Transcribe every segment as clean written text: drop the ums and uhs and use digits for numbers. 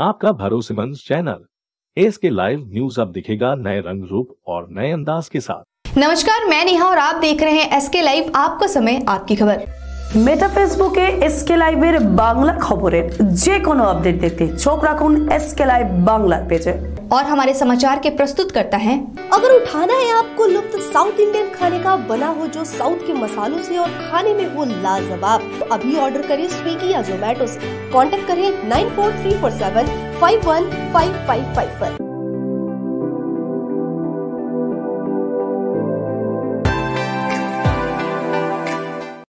आपका भरोसेमंद channel SK live news अब दिखेगा नए रंग रूप और नए अंदाज के साथ। नमस्कार, मैं नेहा और आप देख रहे हैं एसके लाइव, आपका समय आपकी खबर। मेटा फेसबुके एसके लाइवेर बांग्ला खबरेर जे कोनो अपडेट देखते चोख राखुन एसके लाइव बांग्ला पेजे। और हमारे समाचार के प्रस्तुत करता है। अगर उठाना है आपको लुत्फ साउथ इंडियन खाने का, बना हो जो साउथ के मसालों से और खाने में हो लाजवाब, तो अभी ऑर्डर करें स्विगी या जोमेटो से। कांटेक्ट करें 9434751555 पर।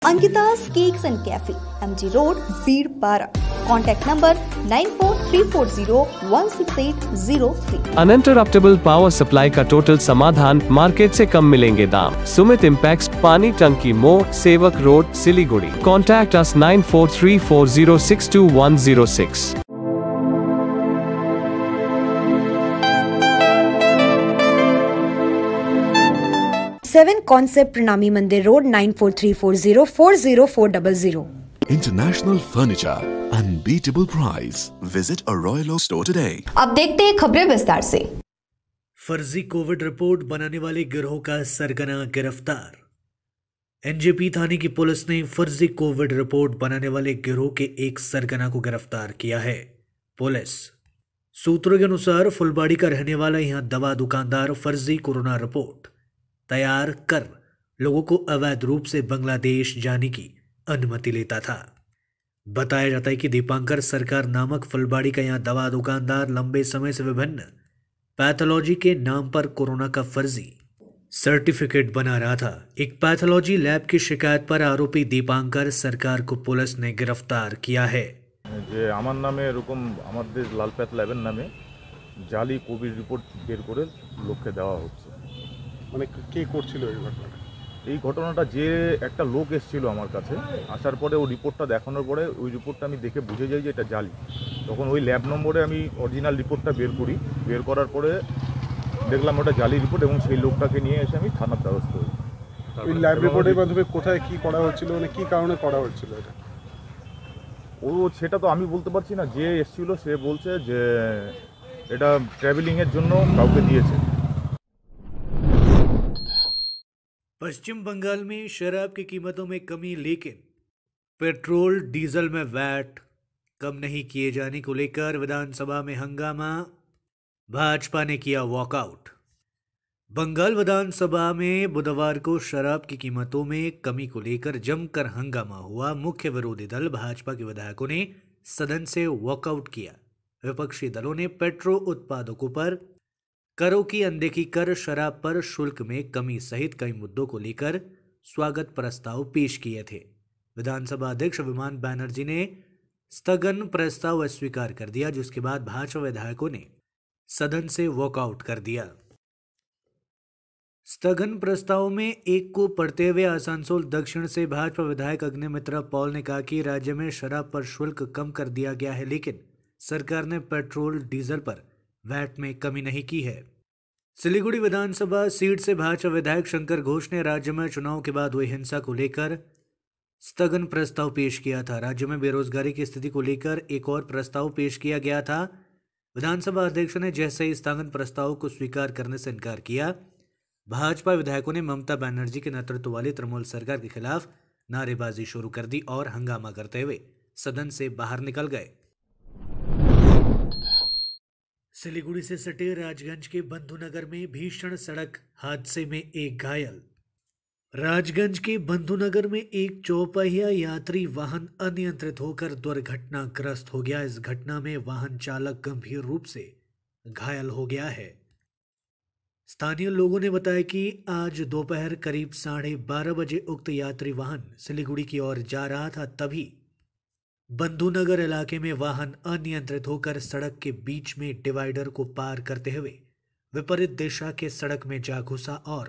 Ankita's cakes and cafe, MG road, Birpara. Contact number 9434016803। Uninterruptible power supply का total समाधान मार्केट से कम मिलेंगे दाम। सुमित इम्पैक्ट्स, पानी टंकी मोड़, सेवक road, Siliguri. Contact us 9434062106। Seven concept Pranami मंदिर road 9434040400। International furniture, unbeatable price. Visit a Royal Oak store today. अब देखते हैं खबरें विस्तार से। फर्जी कोविड रिपोर्ट बनाने वाले गिरोह का सरगना गिरफ्तार। एनजेपी थाने की पुलिस ने फर्जी कोविड रिपोर्ट बनाने वाले गिरोह के एक सरगना को गिरफ्तार किया है। पुलिस सूत्रों के अनुसार फुलबाड़ी का रहने वाला यहां दवा दुकानदार फर्जी कोरोना रिपोर्ट तैयार कर लोगों को अवैध रूप से बांग्लादेश जाने की अनुमति लेता था। बताया जाता है कि दीपांकर सरकार नामक फुलबाड़ी का यहां दवा दुकानदार लंबे समय से विभिन्न पैथोलॉजी के नाम पर कोरोना का फर्जी सर्टिफिकेट बना रहा था। एक पैथोलॉजी लैब की शिकायत पर आरोपी दीपांकर सरकार को पुलिस ने गिरफ्तार किया है। जे आमार नामे एरकम आमादेर लाल पैथ लैबेर नामे जाली कोविड रिपोर्ट बेर करे लोकके देवा होच्छे। माने के करछिलो एई घटना? এই ঘটনাটা যে একটা লোক এসেছিল আমার কাছে, আসার পরে ওই রিপোর্টটা দেখানোর পরে ওই রিপোর্টটা আমি দেখে বুঝে যাই যে এটা জালি। তখন ওই ল্যাব নম্বরে আমি অরিজিনাল রিপোর্টটা বের করি। বের করার পরে দেখলাম ওটা জালি রিপোর্ট এবং সেই লোকটাকে নিয়ে এসে আমি থানার দ্বারস্থ হই। ওই ল্যাব রিপোর্টের মাধ্যমে কোথায় কী করা হচ্ছিল, মানে কী কারণে করা হচ্ছিল এটা, ও সেটা তো আমি বলতে পারছি না। যে এসেছিল সে বলছে যে এটা ট্রাভেলিংয়ের জন্য কাউকে দিয়েছে। पश्चिम बंगाल में शराब की कीमतों में कमी, लेकिन पेट्रोल डीजल में वैट कम नहीं किए जाने को लेकर विधानसभा में हंगामा, भाजपा ने किया वॉकआउट। बंगाल विधानसभा में बुधवार को शराब की कीमतों में कमी को लेकर जमकर हंगामा हुआ। मुख्य विरोधी दल भाजपा के विधायकों ने सदन से वॉकआउट किया। विपक्षी दलों ने पेट्रोल उत्पादकों पर करों की अनदेखी कर शराब पर शुल्क में कमी सहित कई मुद्दों को लेकर स्वागत प्रस्ताव पेश किए थे। विधानसभा अध्यक्ष विमान बैनर्जी ने स्थगन प्रस्ताव अस्वीकार कर दिया, जिसके बाद भाजपा विधायकों ने सदन से वॉकआउट कर दिया। स्थगन प्रस्ताव में एक को पढ़ते हुए आसानसोल दक्षिण से भाजपा विधायक अग्निमित्रा पॉल ने कहा कि राज्य में शराब पर शुल्क कम कर दिया गया है, लेकिन सरकार ने पेट्रोल डीजल पर वैट में कमी नहीं की है। सिलीगुड़ी विधानसभा सीट से भाजपा विधायक शंकर घोष ने राज्य में चुनाव के बाद हुई हिंसा को लेकर स्थगन प्रस्ताव पेश किया था। राज्य में बेरोजगारी की स्थिति को लेकर एक और प्रस्ताव पेश किया गया था। विधानसभा अध्यक्ष ने जैसे ही स्थगन प्रस्ताव को स्वीकार करने से इनकार किया, भाजपा विधायकों ने ममता बनर्जी के नेतृत्व वाली तृणमूल सरकार के खिलाफ नारेबाजी शुरू कर दी और हंगामा करते हुए सदन से बाहर निकल गए। सिलीगुड़ी से सटे राजगंज के बंधुनगर में भीषण सड़क हादसे में एक घायल। राजगंज के बंधुनगर में एक चौपहिया यात्री वाहन अनियंत्रित होकर दुर्घटनाग्रस्त हो गया। इस घटना में वाहन चालक गंभीर रूप से घायल हो गया है। स्थानीय लोगों ने बताया कि आज दोपहर करीब 12:30 बजे उक्त यात्री वाहन सिलीगुड़ी की ओर जा रहा था, तभी बंधुनगर इलाके में वाहन अनियंत्रित होकर सड़क के बीच में डिवाइडर को पार करते हुए विपरीत दिशा के सड़क में जा घुसा और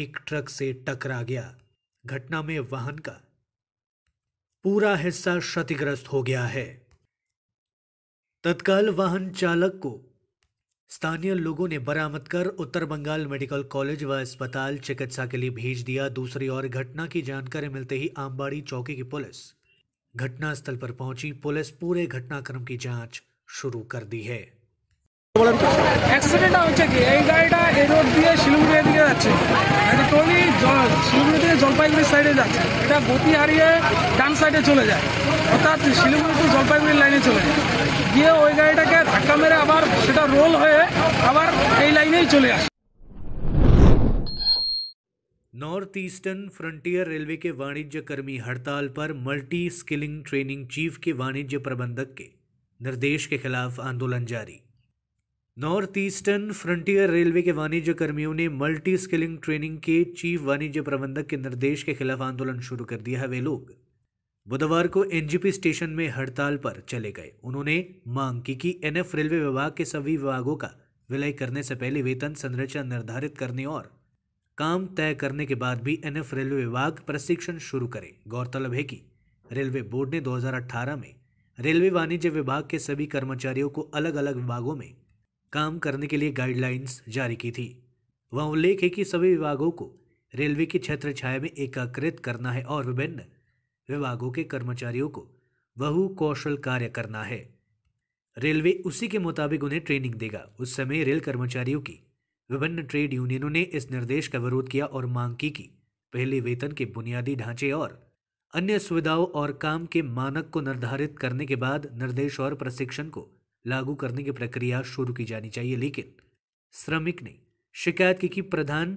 एक ट्रक से टकरा गया। घटना में वाहन का पूरा हिस्सा क्षतिग्रस्त हो गया है। तत्काल वाहन चालक को स्थानीय लोगों ने बरामद कर उत्तर बंगाल मेडिकल कॉलेज व अस्पताल चिकित्सा के लिए भेज दिया। दूसरी ओर घटना की जानकारी मिलते ही आमबाड़ी चौकी की पुलिस घटनास्थल पर पहुंची। पुलिस पूरे घटनाक्रम की जांच शुरू कर दी है। Accident north eastern frontier railway के वाणिज्य कर्मी हड़ताल पर मल्टी स्किलिंग ट्रेनिंग चीफ के वाणिज्य प्रबंधक के निर्देश के खिलाफ आंदोलन जारी। नॉर्थ ईस्टर्न फ्रंटियर रेलवे के वाणिज्य कर्मियों ने मल्टी स्किलिंग ट्रेनिंग के चीफ वाणिज्य प्रबंधक के निर्देश के खिलाफ आंदोलन शुरू कर दिया है। वे लोग बुधवार को एनजीपी स्टेशन में हड़ताल पर चले गए। उन्होंने मांग की कि एनएफ रेलवे विभाग के सभी विभागों का विलय करने से पहले वेतन संरचना निर्धारित करने और काम तय करने के बाद भी एनएफ रेलवे विभाग प्रशिक्षण शुरू करे। गौरतलब है कि रेलवे बोर्ड ने 2018 में रेलवे वाणिज्य विभाग के सभी कर्मचारियों को अलग अलग विभागों में काम करने के लिए गाइडलाइंस जारी की थी। वहाँ उल्लेख है कि सभी विभागों को रेलवे की क्षेत्र छाया में एकीकृत करना है और विभिन्न विभागों के कर्मचारियों को बहुकौशल कार्य करना है। रेलवे उसी के मुताबिक उन्हें ट्रेनिंग देगा। उस समय रेल कर्मचारियों की विभिन्न ट्रेड यूनियनों ने इस निर्देश का विरोध किया और मांग की कि पहले वेतन के बुनियादी ढांचे और अन्य सुविधाओं और काम के मानक को निर्धारित करने के बाद निर्देश और प्रशिक्षण को लागू करने की प्रक्रिया शुरू की जानी चाहिए। लेकिन श्रमिक ने शिकायत की कि प्रधान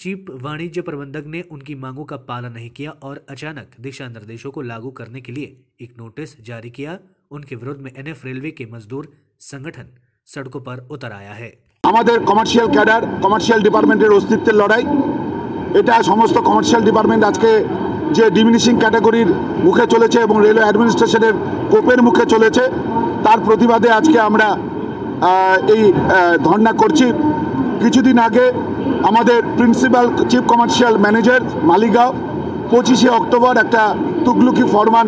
चीफ वाणिज्य प्रबंधक ने उनकी मांगों का पालन नहीं किया और अचानक दिशा निर्देशों को लागू करने के लिए एक नोटिस जारी किया। उनके विरोध में एनएफ रेलवे के मजदूर संगठन सड़कों पर उतर आया है। हमारे कमर्शियल कैडर कमर्शियल डिपार्टमेंट अस्तित्व लड़ाई एटा समस्त कमर्शियल डिपार्टमेंट आज के जो डिमिनिशिंग कैटेगरी मुखे चले रेलवे एडमिनिस्ट्रेशन कोपर मुखे चले তার প্রতিবাদে আজকে আমরা এই ধর্ণা করছি। কিছুদিন আগে আমাদের principal chief commercial manager Maligaon 25 অক্টোবর একটা তুগলুকি ফরমান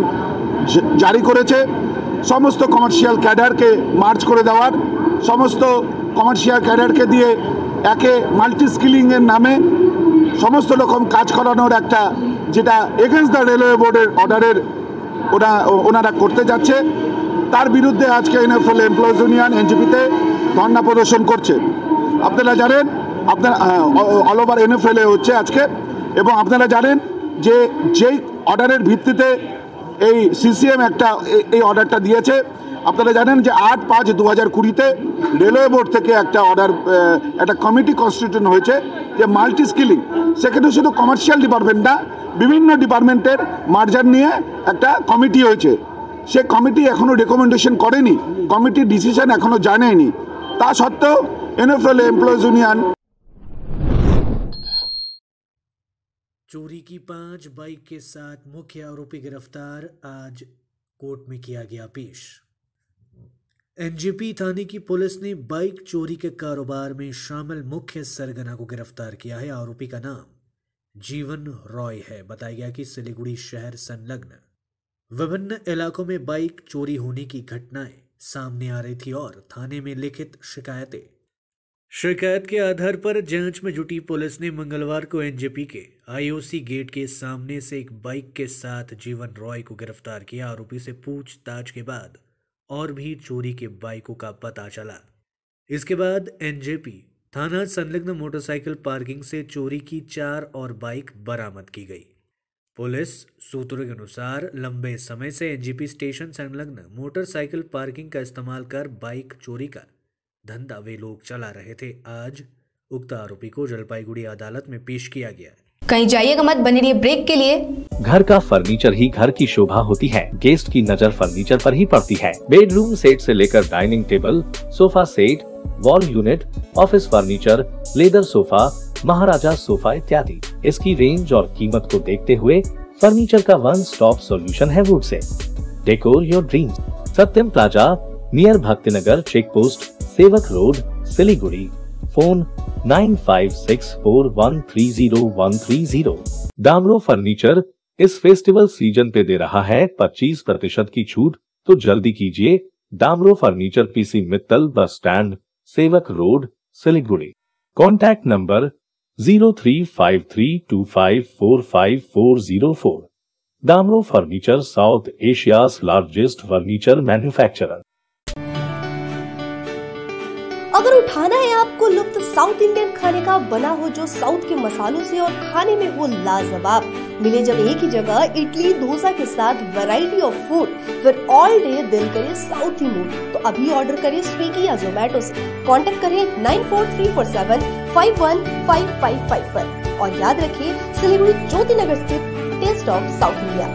জারি করেছে সমস্ত কমার্শিয়াল ক্যাডারকে মার্চ করে দেওয়ার, সমস্ত কমার্শিয়াল ক্যাডারকে দিয়ে একে মাল্টি স্কিলিংয়ের নামে সমস্ত রকম কাজ করানোর একটা যেটা এগেইনস্ট দ্য রেলওয়ে বোর্ডের অর্ডারের ওনারা করতে যাচ্ছে। তার বিরুদ্ধে আজকে এনএফএল এমপ্লয়িজ ইউনিয়ন এনজিপিতে ধর্ণা প্রদর্শন করছে। আপনারা জানেন আপনারা অল ওভার এনএফএল হচ্ছে আজকে এবং আপনারা জানেন যে যেই অর্ডারের ভিত্তিতে এই সিসিএম একটা এই অর্ডারটা দিয়েছে। আপনারা জানেন যে 8/5/2020-তে রেলওয়ে বোর্ড থেকে একটা অর্ডার একটা কমিটি কনস্টিটিউশন হয়েছে যে মাল্টি স্কিলিং, সেখানে শুধু কমার্শিয়াল ডিপার্টমেন্ট না বিভিন্ন ডিপার্টমেন্টের মার্জার নিয়ে একটা কমিটি হয়েছে। সে কমিটি এখনও রেকমেন্ডেশন করেনি, কমিটির ডিসিশন এখনও জানায়নি, তা সত্ত্বেও এনএফএল এমপ্লয়িজ ইউনিয়ন। चोरी की 5 बाइक के साथ मुख्य आरोपी गिरफ्तार, आज कोर्ट में किया गया पेश। एनजीपी थाने की पुलिस ने बाइक चोरी के कारोबार में शामिल मुख्य सरगना को गिरफ्तार किया है। आरोपी का नाम जीवन रॉय है। बताया गया कि सिलीगुड़ी शहर संलग्न विभिन्न इलाकों में बाइक चोरी होने की घटनाएं सामने आ रही थी और थाने में लिखित शिकायत के आधार पर जांच में जुटी पुलिस ने मंगलवार को एनजेपी के आईओसी गेट के सामने से एक बाइक के साथ जीवन रॉय को गिरफ्तार किया। आरोपी से पूछताछ के बाद और भी चोरी के बाइकों का पता चला। इसके बाद एनजेपी थाना संलग्न मोटरसाइकिल पार्किंग से चोरी की 4 और बाइक बरामद की गई। पुलिस सूत्रों के अनुसार लंबे समय से एनजीपी स्टेशन संलग्न मोटरसाइकिल पार्किंग का इस्तेमाल कर बाइक चोरी का धंधा वे लोग चला रहे थे। आज उक्त आरोपी को जलपाईगुड़ी अदालत में पेश किया गया। कहीं जाइएगा मत, बने रहिए ब्रेक के लिए। घर का फर्नीचर ही घर की शोभा होती है। गेस्ट की नजर फर्नीचर पर ही पड़ती है। बेडरूम सेट से लेकर dining table, sofa set, wall unit, office furniture, leather sofa, Maharaja sofa इत्यादि। इसकी रेंज और कीमत को देखते हुए फर्नीचर का 1-स्टॉप सॉल्यूशन है वुड से। Decor your dreams, Satyam plaza near Bhaktinagar check post, सेवक road, Siliguri. Phone 9564130130। Damro furniture इस फेस्टिवल सीजन पे दे रहा है 25% की छूट, तो जल्दी कीजिए। दामरो furniture, PC Mittal bus stand, सेवक road, Siliguri. Contact number 035325454004। Damro furniture south Asia's largest furniture manufacturer. अगर उठाना है आपको लुत्फ, साउथ इंडियन खाने का बना हो जो साउथ के मसालों से और खाने में हो लाजवाब। मिले जब एक ही जगह इडली डोसा के साथ वैरायटी ऑफ फूड, फिर ऑल डे दिल करे साउथ ही मूड। तो अभी ऑर्डर करें स्विगी या जोमेटो से। कांटेक्ट करें 9434751555 पर। और याद रखिए सिलीगुड़ी ज्योति नगर स्थित टेस्ट ऑफ साउथ इंडिया।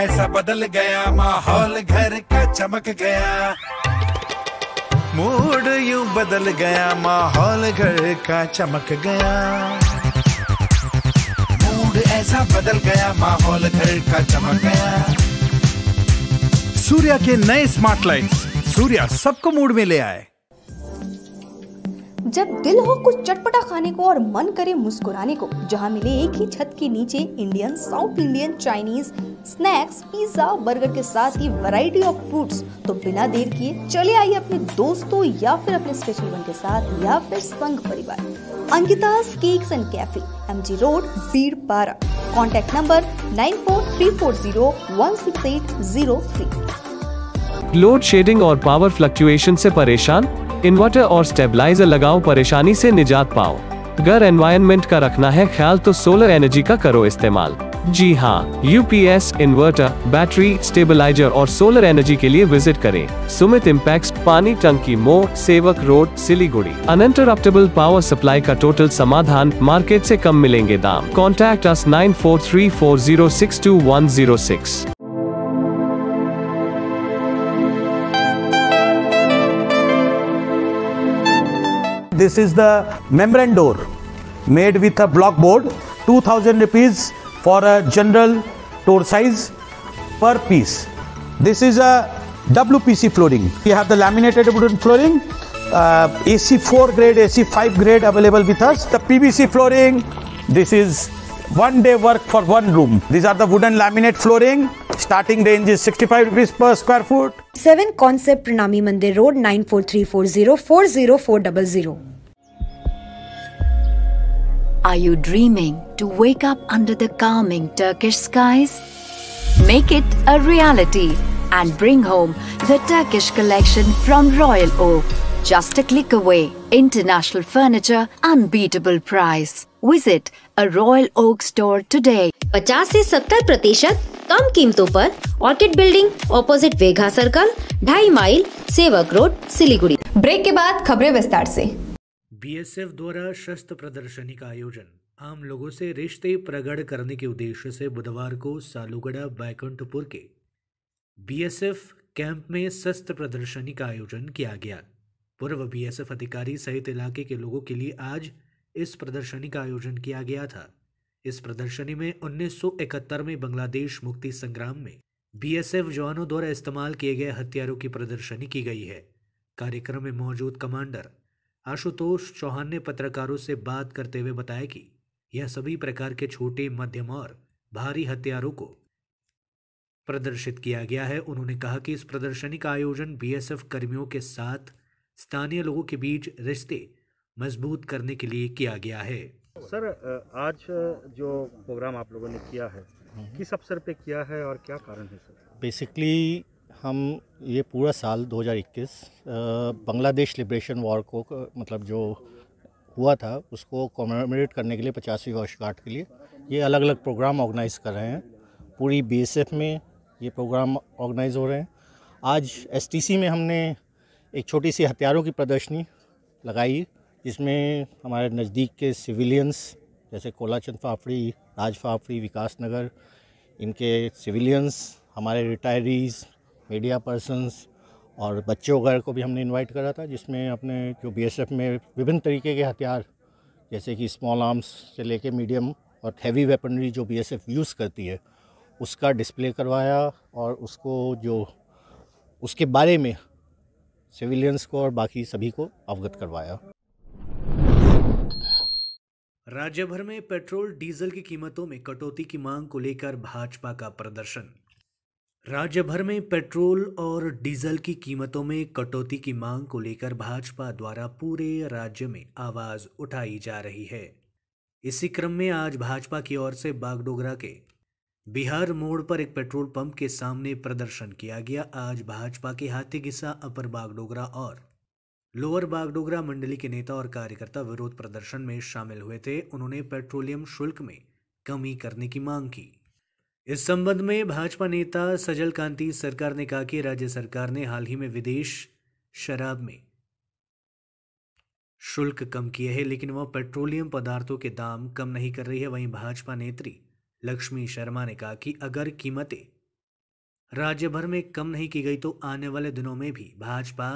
ऐसा बदल गया माहौल, घर का चमक गया मूड, यूं बदल गया माहौल, घर का चमक गया मूड। ऐसा बदल गया माहौल, घर का चमक गया। सूर्या के नए स्मार्ट लाइट्स, सूर्या सबको मूड में ले आए। जब दिल हो कुछ चटपटा खाने को और मन करे मुस्कुराने को, जहां मिले एक ही छत के नीचे Indian, south Indian, Chinese snacks, pizza, burger के साथ ही वैरायटी ऑफ फूड्स। तो बिना देर किए चले आइए अपने दोस्तों या फिर अपने स्पेशल वन के साथ या फिर संग परिवार। Ankita's cakes and cafe, MG road, Birpara. Contact number 9434016803। Load shedding और पावर फ्लक्चुएशन से परेशान? इन्वर्टर और स्टेबलाइजर लगाओ, परेशानी से निजात पाओ। घर एनवायरनमेंट का रखना है ख्याल तो सोलर एनर्जी का करो इस्तेमाल। जी हाँ, यूपीएस, इन्वर्टर, बैटरी, स्टेबलाइजर और सोलर एनर्जी के लिए विजिट करें सुमित इम्पैक्ट्स, पानी टंकी मोड़, सेवक road, Siliguri. Uninterruptible power supply का टोटल समाधान, मार्केट से कम मिलेंगे दाम। Contact us 9434062106। This is the membrane door made with a block board, 2000 rupees for a general door size per piece. This is a WPC flooring. We have the laminated wooden flooring, AC4 grade, AC5 grade available with us. The PVC flooring, this is one day work for one room. These are the wooden laminate flooring. Starting range is 65 rupees per square foot. 7 Concept Pranami Mandir Road, 9434040400. Are you dreaming to wake up under the calming Turkish skies? Make it a reality and bring home the Turkish collection from Royal Oak. Just a click away. International furniture, unbeatable price. Visit a Royal Oak store today. 50 से 70% कम कीमतों पर orchid building opposite वेघा circle, 2.5 mile, सेवक road, Siliguri. Break के बाद खबरें विस्तार से। बीएसएफ द्वारा शस्त्र प्रदर्शनी का आयोजन, आम लोगों से रिश्ते प्रगाढ़ करने के उद्देश्य से बुधवार को सालूगढ़ा बैकुंठपुर के बीएसएफ कैंप में शस्त्र प्रदर्शनी का आयोजन किया गया। पूर्व बीएसएफ अधिकारी सहित इलाके के लोगों के लिए आज इस प्रदर्शनी का आयोजन किया गया था। इस प्रदर्शनी में 1971 में बांग्लादेश मुक्ति संग्राम में बीएसएफ जवानों द्वारा इस्तेमाल किए गए हथियारों की प्रदर्शनी की गई है। कार्यक्रम में मौजूद कमांडर आशुतोष चौहान ने पत्रकारों से बात करते हुए बताया कि यह सभी प्रकार के छोटे, मध्यम और भारी हथियारों को प्रदर्शित किया गया है। उन्होंने कहा कि इस प्रदर्शनी का आयोजन बीएसएफ कर्मियों के साथ स्थानीय लोगों के बीच रिश्ते मजबूत करने के लिए किया गया है। सर, आज जो प्रोग्राम आप लोगों ने किया है, किस अवसर पे किया है और क्या कारण है सर? बेसिकली हम ये पूरा साल 2021 बांग्लादेश लिबरेशन वॉर को मतलब जो हुआ था उसको कॉमेमोरेट करने के लिए 50वीं वर्षगांठ के लिए ये अलग अलग प्रोग्राम ऑर्गेनाइज़ कर रहे हैं। पूरी बीएसएफ में ये प्रोग्राम ऑर्गेनाइज़ हो रहे हैं। आज एसटीसी में हमने एक छोटी सी हथियारों की प्रदर्शनी लगाई, जिसमें हमारे नज़दीक के सिविलियंस जैसे कोलाचंद फाफड़ी, राज फाफड़ी, विकास नगर, इनके सिविलियंस, हमारे रिटायरीज़, मीडिया पर्सनस और बच्चे वगैरह को भी हमने इनवाइट करा था, जिसमें अपने जो बीएसएफ में विभिन्न तरीके के हथियार जैसे कि स्मॉल आर्म्स से लेके मीडियम और हैवी वेपनरी जो बीएसएफ यूज़ करती है उसका डिस्प्ले करवाया, और उसको जो उसके बारे में सिविलियंस को और बाकी सभी को अवगत करवाया। राज्य भर में पेट्रोल डीजल की कीमतों में कटौती की मांग को लेकर भाजपा का प्रदर्शन। राज्य भर में पेट्रोल और डीजल की कीमतों में कटौती की मांग को लेकर भाजपा द्वारा पूरे राज्य में आवाज उठाई जा रही है। इसी क्रम में आज भाजपा की ओर से बागडोगरा के बिहार मोड़ पर एक पेट्रोल पंप के सामने प्रदर्शन किया गया। आज भाजपा के हाथीगिस्सा अपर बागडोगरा और लोअर बागडोगरा मंडली के नेता और कार्यकर्ता विरोध प्रदर्शन में शामिल हुए थे। उन्होंने पेट्रोलियम शुल्क में कमी करने की मांग की। इस संबंध में भाजपा नेता सजल कांति सरकार ने कहा कि राज्य सरकार ने हाल ही में विदेश शराब में शुल्क कम किए हैं, लेकिन वह पेट्रोलियम पदार्थों के दाम कम नहीं कर रही है। वहीं भाजपा नेत्री लक्ष्मी शर्मा ने कहा कि अगर कीमतें राज्य भर में कम नहीं की गई तो आने वाले दिनों में भी भाजपा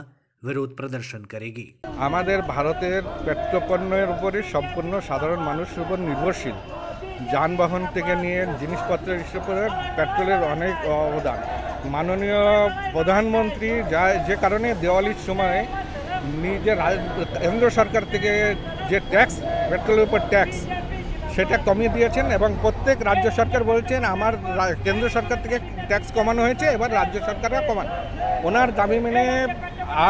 विरोध प्रदर्शन करेगी। हमारे भारत पेट्रोपण्यर ऊपर सम्पूर्ण साधारण मानुष निर्भरशील যানবাহন থেকে নিয়ে জিনিসপত্রের উপরে পেট্রোলের অনেক অবদান। মাননীয় প্রধানমন্ত্রী যে কারণে দেওয়ালির সময় নিজে কেন্দ্র সরকার থেকে যে ট্যাক্স পেট্রোলের উপর ট্যাক্স সেটা কমিয়ে দিয়েছেন, এবং প্রত্যেক রাজ্য সরকার বলছেন আমার কেন্দ্র সরকার থেকে ট্যাক্স কমানো হয়েছে, এবার রাজ্য সরকাররা কমান। ওনার দাবি মেনে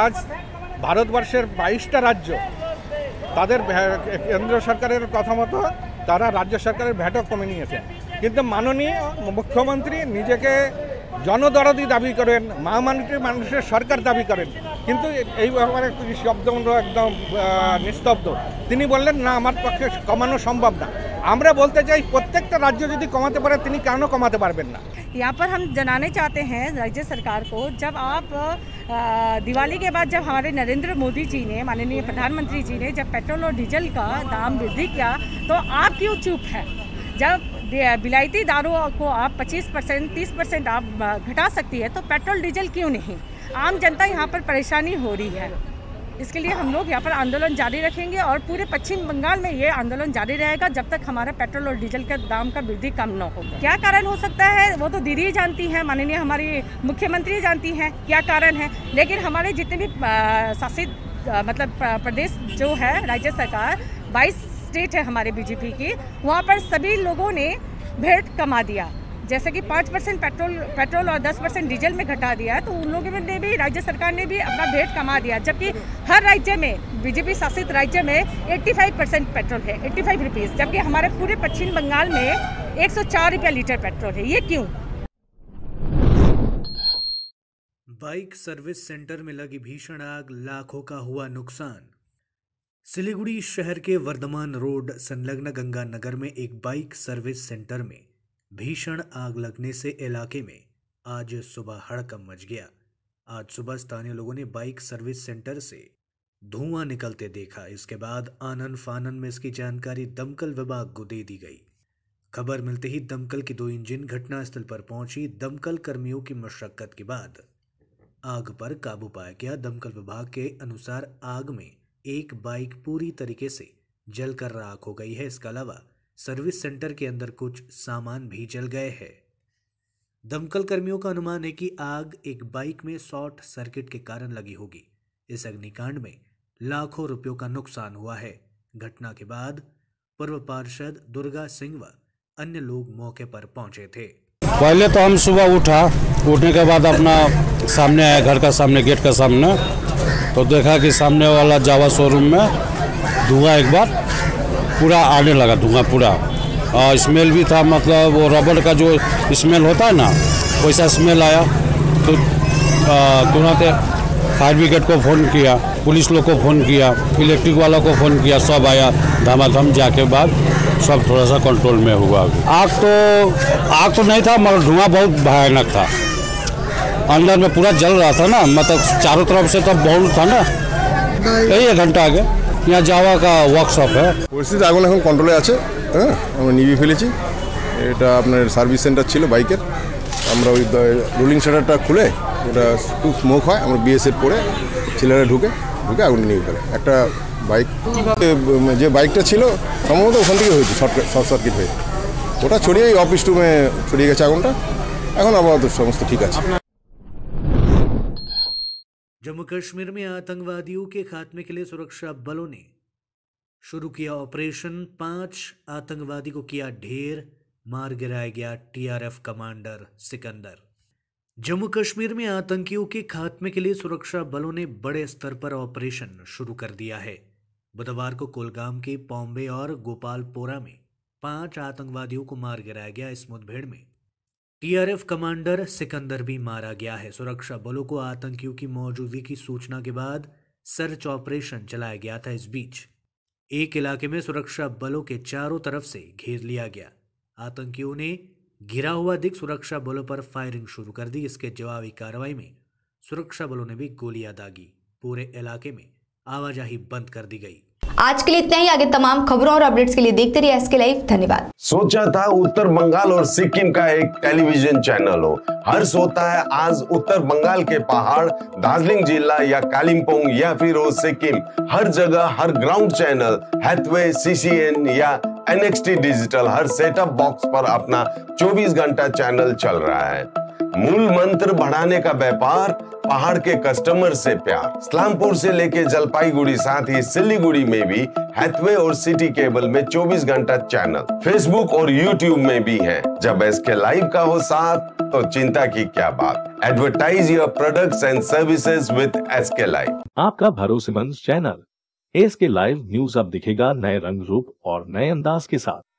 আজ ভারতবর্ষের 22টা রাজ্য তাদের কেন্দ্র সরকারের কথা মতো তারা রাজ্য সরকারের ভ্যাটও কমে নিয়েছে, কিন্তু মাননীয় মুখ্যমন্ত্রী নিজেকে জনদরদি দাবি করেন, মহামানবী মানুষের সরকার দাবি করেন, কিন্তু এই ব্যাপারে শব্দ একদম নিস্তব্ধ। তিনি বললেন না আমার পক্ষে কমানো সম্ভব না। আমরা বলতে চাই প্রত্যেকটা রাজ্য যদি কমাতে পারে তিনি কেন কমাতে পারবেন না। यहाँ पर हम जनाने चाहते हैं राज्य सरकार को, जब आप दिवाली के बाद जब हमारे नरेंद्र मोदी जी ने माननीय प्रधानमंत्री जी ने जब पेट्रोल और डीजल का दाम वृद्धि किया तो आप क्यों चुप हैं? जब विलायती दारों को आप 25% 30% आप घटा सकती है तो पेट्रोल डीजल क्यों नहीं? आम जनता यहाँ पर परेशानी हो रही है, इसके लिए हम लोग यहाँ पर आंदोलन जारी रखेंगे और पूरे पश्चिम बंगाल में ये आंदोलन जारी रहेगा जब तक हमारा पेट्रोल और डीजल के दाम का वृद्धि कम न हो। क्या कारण हो सकता है वो तो दीदी जानती हैं, माननीय हमारी मुख्यमंत्री जानती हैं क्या कारण है, लेकिन हमारे जितने भी शासित मतलब प्रदेश जो है राज्य सरकार 22 स्टेट है हमारे बीजेपी की, वहाँ पर सभी लोगों ने भेंट कमा दिया। जैसे कि 5% पेट्रोल और 10% डीजल में घटा दिया तो उन लोगों ने भी राज्य सरकार ने भी अपना भेंट कमा दिया, जबकि हर राज्य में बीजेपी शासित राज्य में 85% पेट्रोल है, 85 रुपीज़, जबकि हमारे पूरे पश्चिम बंगाल में 104 रुपया लीटर पेट्रोल है। ये क्यों? बाइक सर्विस सेंटर में लगी भीषण आग, लाखों का हुआ नुकसान। सिलीगुड़ी शहर के वर्धमान रोड संलग्न गंगा नगर में एक बाइक सर्विस सेंटर में भीषण आग लगने से इलाके में आज सुबह हड़कंप मच गया। आज सुबह स्थानीय लोगों ने बाइक सर्विस सेंटर से धुआं निकलते देखा। इसके बाद आनन फानन में इसकी जानकारी दमकल विभाग को दे दी गई। खबर मिलते ही दमकल की 2 इंजन घटनास्थल पर पहुंची। दमकल कर्मियों की मशक्कत के बाद आग पर काबू पाया गया। दमकल विभाग के अनुसार आग में एक बाइक पूरी तरीके से जलकर राख हो गई है। इसके अलावा सर्विस सेंटर के अंदर कुछ सामान भी जल गए हैं। दमकल कर्मियों का अनुमान है कि आग एक बाइक में शॉर्ट सर्किट के कारण लगी होगी। इस अग्निकांड में लाखों रुपयों का नुकसान हुआ है। घटना के बाद पूर्व पार्षद दुर्गा सिंह व अन्य लोग मौके पर पहुंचे थे। पहले तो हम सुबह उठने के बाद अपना सामने आया, घर का सामने गेट का सामने, तो देखा कि सामने वाला जावा शोरूम में धुआं एक बार पूरा आने लगा, धुआं पूरा, स्मेल भी था, मतलब वो रबड़ का जो स्मेल होता है ना वैसा स्मेल आया। तो तुरंत फायर ब्रिगेड को फ़ोन किया, पुलिस लोग को फ़ोन किया, इलेक्ट्रिक वाला को फ़ोन किया, सब आया धमाधम। जाके बाद सब थोड़ा सा कंट्रोल में हुआ। आग तो नहीं था मगर धुआं बहुत भयानक था। अंदर में पूरा जल रहा था ना, मतलब चारों तरफ से तो बहुत था ना। यही 1 घंटा आगे यहाँ जावा का वर्कशॉप है। परिस्थिति आगुन एखन कंट्रोले आछे। हाँ आमरा निभिये फेलेछि। एटा आपनार सार्विस सेंटर छिलो बाइकेर, आमरा ओई रोलिंग शाटारटा खुले ওটা স্মোক হয়, আমরা বিএসএফ পরে ছেলেরা ঢুকে ঢুকে আগুন নিয়ে ফেলে। একটা বাইক, যে বাইকটা ছিল সম্ভবত ওখান থেকে হয়েছে, শর্ট সার্কিট হয়ে ওটা ছড়িয়ে অফিস রুমে ছড়িয়ে গেছে আগুনটা। এখন আপাতত সমস্ত ঠিক আছে। जम्मू कश्मीर में आतंकवादियों के खात्मे के लिए सुरक्षा बलों ने शुरू किया ऑपरेशन। 5 आतंकवादी को किया ढेर, मार गिराया गया TRF कमांडर सिकंदर। जम्मू कश्मीर में आतंकियों के खात्मे के लिए सुरक्षा बलों ने बड़े स्तर पर ऑपरेशन शुरू कर दिया है। बुधवार को कुलगाम के पॉम्बे और गोपालपोरा में 5 आतंकवादियों को मार गिराया गया। इस मुठभेड़ में TRF कमांडर सिकंदर भी मारा गया है। सुरक्षा बलों को आतंकियों की मौजूदगी की सूचना के बाद सर्च ऑपरेशन चलाया गया था। इस बीच एक इलाके में सुरक्षा बलों के चारों तरफ से घेर लिया गया। आतंकियों ने घिरा हुआ दिख सुरक्षा बलों पर फायरिंग शुरू कर दी। इसके जवाबी कार्रवाई में सुरक्षा बलों ने भी गोलियां दागी। पूरे इलाके में आवाजाही बंद कर दी गई। आज के लिए इतना ही। आगे तमाम खबरों और अपडेट्स के लिए देखते रहिए SK लाइव। धन्यवाद। सोचा था उत्तर बंगाल और सिक्किम का एक टेलीविजन चैनल हो। हर्ष होता है आज उत्तर बंगाल के पहाड़, दार्जिलिंग जिला या कालिम्पोंग या फिर हो सिक्किम, हर जगह हर ग्राउंड चैनल हैथवे CCN या NXT डिजिटल हर सेटअप बॉक्स पर अपना 24 घंटा चैनल चल रहा है। मूल मंत्र बढ़ाने का व्यापार, पहाड़ के कस्टमर से प्यार। इस्लामपुर से लेके जलपाईगुड़ी, साथ ही सिलीगुड़ी में भी हैथवे और सिटी केबल में 24 घंटा चैनल फेसबुक और यूट्यूब में भी है। जब SK लाइव का हो साथ तो चिंता की क्या बात। Advertise your products and services with SK live, आपका भरोसेमंद चैनल। SK लाइव न्यूज अब दिखेगा नए रंग, रूप और नए अंदाज के साथ।